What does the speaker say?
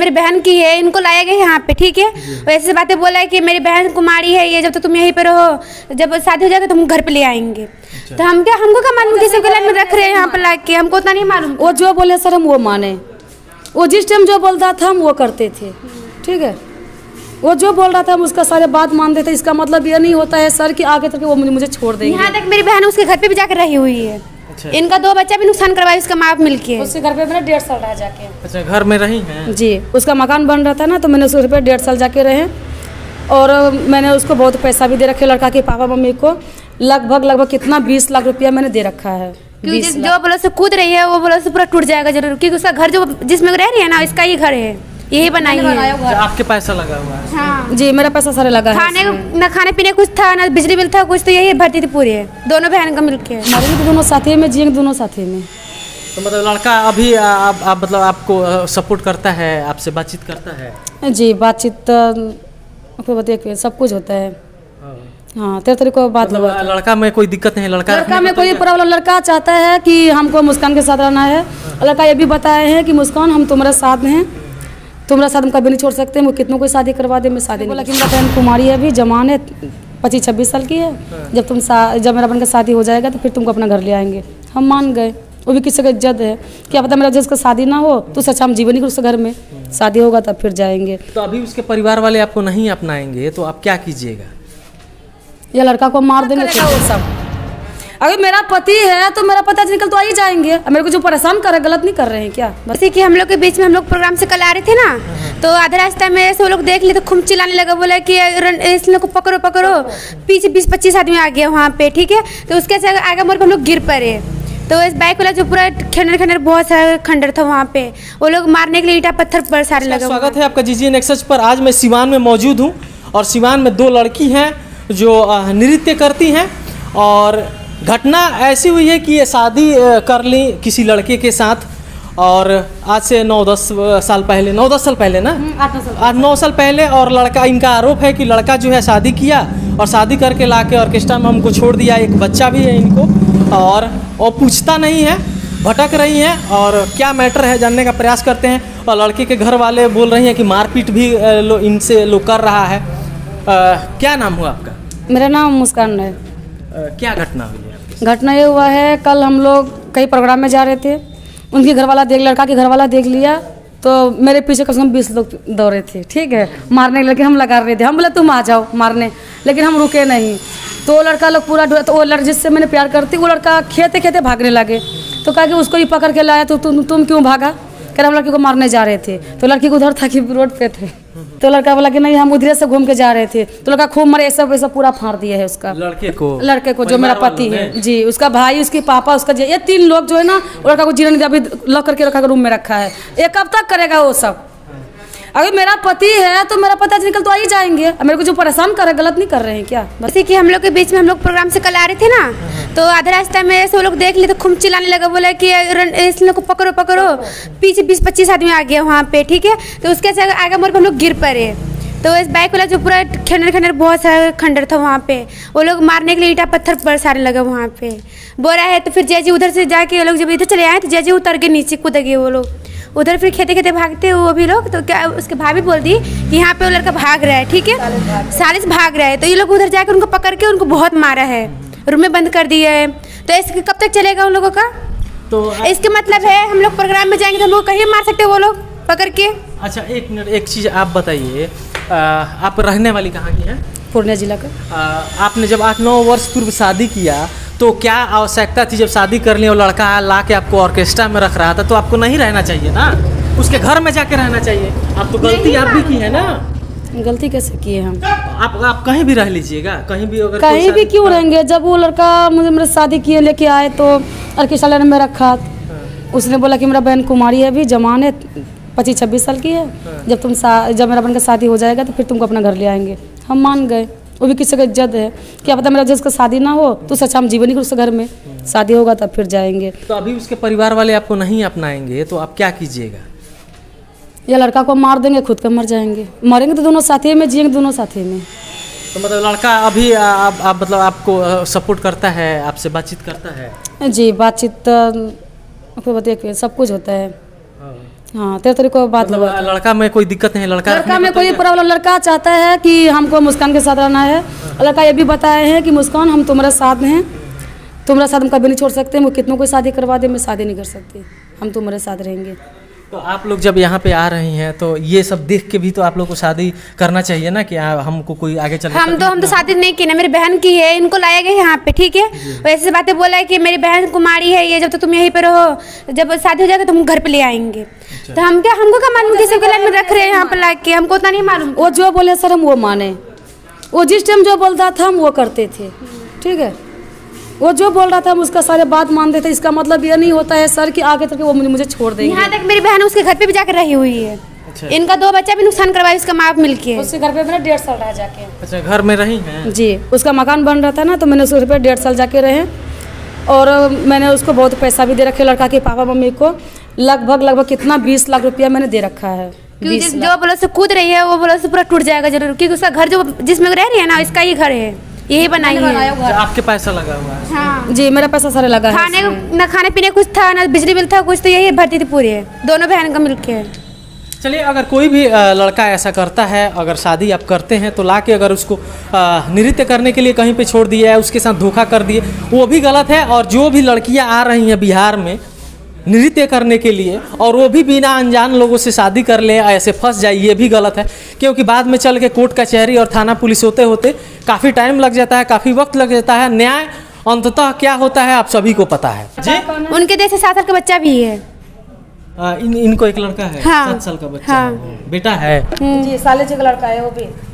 मेरी बहन की है, इनको लाया गया यहाँ पे, ठीक है। और ऐसी बातें बोला है कि मेरी बहन कुमारी है ये, जब तक तुम यहीं पर रहो, जब शादी हो जाएगा तो हम घर पे ले आएंगे। तो हम क्या, हमको क्या मालूम किसी गला में रख रहे हैं यहाँ पर ला के, हमको उतना नहीं मालूम। वो जो बोले सर हम वो माने, वो जिस टाइम जो बोलता था हम वो करते थे, ठीक है। वो जो बोल रहा था हम उसका सारे बात मानते थे। इसका मतलब ये नहीं होता है सर कि आगे तक वो मुझे छोड़ देंगे। यहाँ तक मेरी बहन उसके घर पे भी जाकर रही हुई है। अच्छा। इनका दो बच्चा भी नुकसान करवाया इसका माँ बाप मिलके। उसके घर पे मैंने 1.5 साल रहा जाके। अच्छा, घर में रही हैं जी। उसका मकान बन रहा था ना, तो मैंने उसके घर पे 1.5 साल जाके रहे। और मैंने उसको बहुत पैसा भी दे रखे, लड़का के पापा मम्मी को लगभग कितना 20 लाख रुपया मैंने दे रखा है। जो बोलो से कूद रही है, वो बोलो से पूरा टूट जाएगा जरूर, क्योंकि उसका घर जो जिसमें रह रही है ना, इसका ही घर है, यही बनाई है। आपके पैसा लगा हुआ है? हाँ जी, मेरा पैसा सारा लगा है। खाने पीने कुछ था ना, बिजली बिल था कुछ, तो यही भरती थी पूरी है, दोनों बहन का मिलके। हमारे भी दोनों साथी में जिएंगे, दोनों साथी में। तो मतलब लड़का अभी आप मतलब आपको सपोर्ट करता है, आपसे बातचीत करता है? जी, बातचीत आपको बताइए सब कुछ होता है। हाँ, 13 तारीख को बात। मतलब लड़का में कोई दिक्कत नहीं? लड़का में कोई प्रॉब्लम, लड़का चाहता है कि हमको मुस्कान के साथ रहना है। लड़का ये भी बताया है कि मुस्कान हम तुम्हारे साथ हैं, तुम्हारा साथ हम कभी नहीं छोड़ सकते। वो कितनों को शादी करवा दे, मैं शादी बोला कि मेरा बहन कुमारी है, अभी जवान है, 25-26 साल की है। जब मेरा बहन का शादी हो जाएगा तो फिर तुमको अपना घर ले आएंगे। हम मान गए। वो भी किसी का जद है, क्या पता मेरा जिसका शादी ना हो तो सच्चा हम जीवन ही उसके घर में शादी होगा तब फिर जाएंगे। तो अभी उसके परिवार वाले आपको नहीं अपनाएंगे तो आप क्या कीजिएगा? या लड़का को मार देंगे सब। अगर मेरा पति है तो मेरा पता निकल तो आ ही जाएंगे। मेरे को जो परेशान कर रहे, गलत नहीं कर रहे हैं क्या? जैसे कि हम लोग के बीच में, हम लोग प्रोग्राम से कल आ रहे थे ना, तो आधा रास्ता में ऐसे वो लोग देख लिए तो खूब चिल्लाने लगा, बोला कि इस लोग को पकड़ो। पीछे 20-25 आदमी आ गया वहाँ पे, ठीक है। तो उसके आगे मोड़ पर हम लोग गिर पड़े, तो इस बाइक वाला जो पूरा खंडर बहुत सारा खंडर था वहाँ पे, वो लोग मारने के लिए ईटा पत्थर पर सारे लगा। स्वागत है आपका जीजीएन सच पर। आज मैं सिवान में मौजूद हूँ और सिवान में 2 लड़की हैं जो नृत्य करती हैं। और घटना ऐसी हुई है कि ये शादी कर ली किसी लड़के के साथ, और आज से 9-10 साल पहले, 9-10 साल पहले ना, 8-9 साल पहले। और लड़का, इनका आरोप है कि लड़का जो है शादी किया और शादी करके लाके ऑर्केस्ट्रा में हमको छोड़ दिया। एक बच्चा भी है इनको, और वो पूछता नहीं है, भटक रही हैं। और क्या मैटर है जानने का प्रयास करते हैं। और लड़के के घर वाले बोल रही हैं कि मारपीट भी इनसे कर रहा है। क्या नाम हुआ आपका? मेरा नाम मुस्कान है। क्या घटना हुई है? घटना ये हुआ है, कल हम लोग कई प्रोग्राम में जा रहे थे, उनके घरवाला देख, लड़का के घरवाला देख लिया, तो मेरे पीछे कम से कम 20 लोग दौड़े थे, ठीक है, मारने के। लेकिन हम लगा रहे थे, हम बोला तुम आ जाओ मारने, लेकिन हम रुके नहीं। तो लड़का लोग पूरा, तो वो लड़की जिससे मैंने प्यार करती, वो लड़का खेते खेते भागने लगे। तो कहा कि उसको ही पकड़ के लाया, तो तुम क्यों भागा? कह रहे हम लड़की को मारने जा रहे थे। तो लड़की को उधर था कि रोड पे थे। तो लड़का बोला कि नहीं हम उधर से घूम के जा रहे थे। तो लड़का खूब मारे, ऐसा पूरा फाड़ दिया है उसका, लड़के को जो मेरा पति है जी, उसका भाई, उसके पापा, उसका ये 3 लोग जो है ना, लड़का को जीने अभी लॉक करके रखा, रूम में रखा है। ये कब तक करेगा वो सब? अगर मेरा पति है तो मेरा पता निकल तो आ ही जाएंगे। मेरे को जो परेशान कर रहे, गलत नहीं कर रहे हैं क्या? जैसे कि हम लोग के बीच में, हम लोग प्रोग्राम से कल आ रहे थे ना, तो आधा रास्ता में ऐसे वो लोग देख लिए तो खूब चिल्लाने लगा, बोला कि इस लोग को पकड़ो। पीछे 20-25 आदमी आ गया वहाँ पे, ठीक है। तो उसके आगे मोड़ पर हम लोग गिर पड़े, तो इस बाइक वाला जो पूरा खंडर बहुत सारा खंडर था वहाँ पे, वो लोग मारने के लिए ईटा पत्थर पर सारे लगा वहाँ पे, बोरा है। तो फिर जयजी उधर से जाके, वो लोग जब इधर चले आए तो जयजी उतर के नीचे कूद गए वो लोग उधर। फिर खेते खेते भागते वो भी लोग, तो क्या उसके भाभी बोल दी कि यहाँ पे वो लड़का भाग रहा है, ठीक है, सालिस भाग रहा है। तो ये लोग उधर जाकर उनको पकड़ के उनको बहुत मारा है, रूम में बंद कर दिया है। तो इसके कब तक चलेगा उन लोगों का? तो इसके मतलब है हम लोग प्रोग्राम में जाएंगे तो हम लोग कहीं मार सकते हैं वो लोग पकड़ के। अच्छा एक मिनट, एक चीज़ आप बताइए, आप रहने वाली कहाँ की हैं? पूर्णिया जिला का। आपने जब 8-9 वर्ष पूर्व शादी किया तो क्या आवश्यकता थी? जब शादी कर ली और लड़का ला के आपको ऑर्केस्ट्रा में रख रहा था, तो आपको नहीं रहना चाहिए ना, उसके घर में जाके रहना चाहिए। आप तो गलती आप भी की है ना। गलती कैसे किए हम? आप कहीं भी रह लीजिएगा, कहीं भी, अगर कहीं भी क्यों रहेंगे? जब वो लड़का मुझे मेरे शादी किए लेके आए तो ऑर्केस्ट्रा में रखा। उसने बोला कि मेरा बहन कुमारी है, अभी जवान है, 25-26 साल की है, जब मेरा बहन का शादी हो जाएगा तो फिर तुमको अपना घर ले आएंगे। हम मान गए। वो भी किसी का जद है, क्या पता मेरा जिसका शादी ना हो तो सच्चा हम जीवन ही उसके घर में शादी होगा तब फिर जाएंगे। तो अभी उसके परिवार वाले आपको नहीं अपनाएंगे तो आप क्या कीजिएगा? या लड़का को मार देंगे, खुद का मर जाएंगे, मरेंगे तो दोनों साथी में जिएंगे, दोनों साथी में। तो मतलब लड़का अभी आप मतलब आपको सपोर्ट करता है, आपसे बातचीत करता है? जी, बातचीत आपको बताइए सब कुछ होता है। हाँ तेरे को बात मतलब लड़का में कोई दिक्कत नहीं, लड़का में कोई प्रॉब्लम, लड़का चाहता है कि हमको मुस्कान के साथ रहना है। लड़का ये भी बताया है कि मुस्कान हम तुम्हारे साथ हैं, तुम्हारे साथ हम कभी नहीं छोड़ सकते, हम कितनों को शादी करवा दे, मैं शादी नहीं कर सकती, हम तुम्हारे साथ रहेंगे। तो आप लोग जब यहाँ पे आ रही हैं तो ये सब देख के भी तो आप लोग को शादी करना चाहिए ना कि हमको कोई आगे चल। हम तो शादी नहीं की ना, मेरी बहन की है, इनको लाया गया यहाँ पे, ठीक है। वैसे बातें बोला है कि मेरी बहन कुमारी है ये, जब तो तुम यहीं पे रहो, जब शादी हो जाएगा तो हम घर पे ले आएंगे। तो हम क्या, हमको क्या मालूम किसी के लिए रख रहे हैं यहाँ पे ला के, हमको उतना नहीं मालूम। वो जो बोले सर हम वो माने, वो जिस टाइम जो बोलता था हम वो करते थे, ठीक है। वो जो बोल रहा था हम उसका सारे बात मानते थे, इसका मतलब ये नहीं होता है सर कि आगे तक वो मुझे छोड़ देंगे। यहाँ तक मेरी बहन उसके घर पे भी जाकर रही हुई है, इनका दो बच्चा भी नुकसान करवाया उसका माँ बाप मिलके, उसके घर पे मैंने 1.5 साल रहा जाके। अच्छा, घर में रही हैं जी, उसका मकान बन रहा था ना, तो मैंने उसके घर पे 1.5 साल जाके रहे, और मैंने उसको बहुत पैसा भी दे रखे, लड़का के पापा मम्मी को लगभग कितना 20 लाख रुपया मैंने दे रखा है। क्योंकि जो बोलो से कूद रही है वो बोलो से पूरा टूट जाएगा जरूर, क्योंकि उसका घर जो जिसमें रह रही है ना, इसका ही घर है, यही बनाई है। आपके पैसा लगा हुआ है? हाँ जी, मेरा पैसा सारा लगा है। खाने पीने कुछ था ना, बिजली बिल था कुछ, तो यही भरती थी पूरी, दोनों बहन का मिलके। चलिए, अगर कोई भी लड़का ऐसा करता है, अगर शादी आप करते हैं तो लाके अगर उसको नृत्य करने के लिए कहीं पे छोड़ दिया है, उसके साथ धोखा कर दिए, वो भी गलत है। और जो भी लड़कियाँ आ रही हैं बिहार में नृत्य करने के लिए और वो भी बिना अनजान लोगों से शादी कर ले, ऐसे फंस जाए, ये भी गलत है। क्योंकि बाद में चल के कोर्ट कचहरी और थाना पुलिस होते होते काफ़ी टाइम लग जाता है, काफ़ी वक्त लग जाता है। न्याय अंततः क्या होता है आप सभी को पता है जी। उनके देश से 7 साल का बच्चा भी है, इनको एक लड़का है, 7 साल का बच्चा है, बेटा है जी, साले जी का लड़का है वो भी।